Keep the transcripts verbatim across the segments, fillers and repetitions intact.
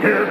Here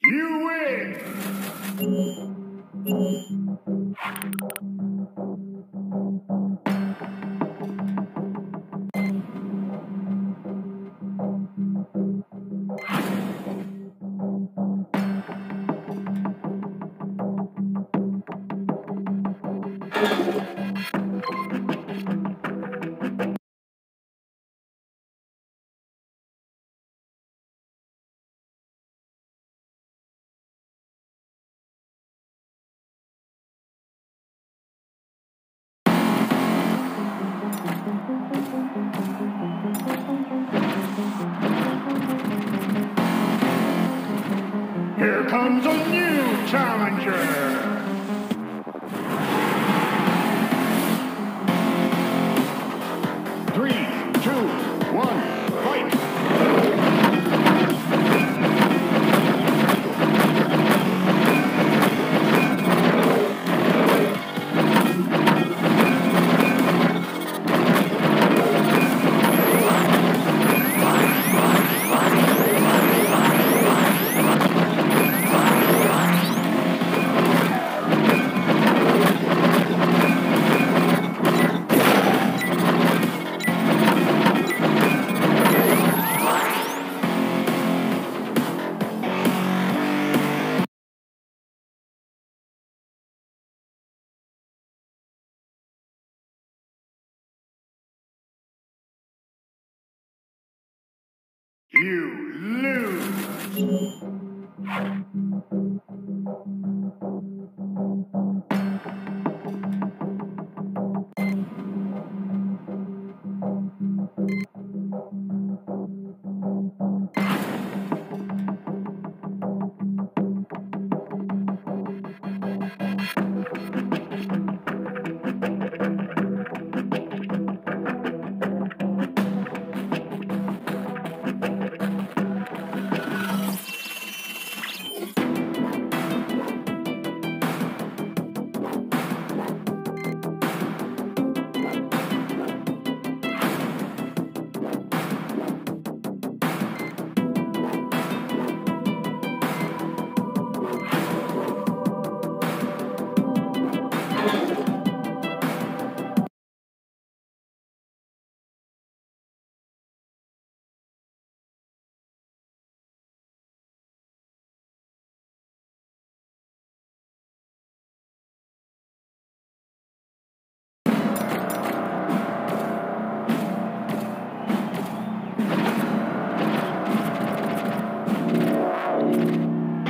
You win! Here comes a new challenger! You lose!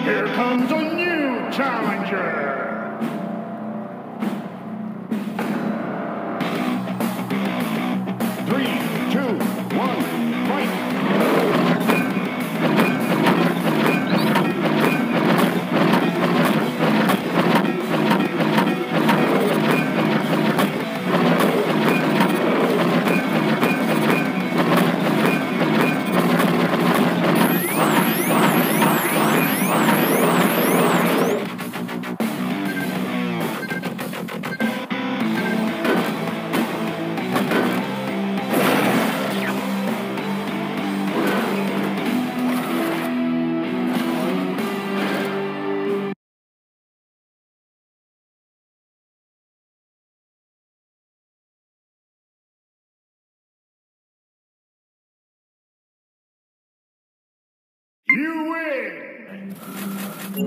Here comes a new challenger. You win! You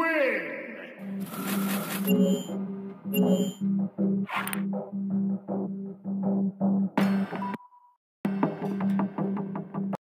lose! You win!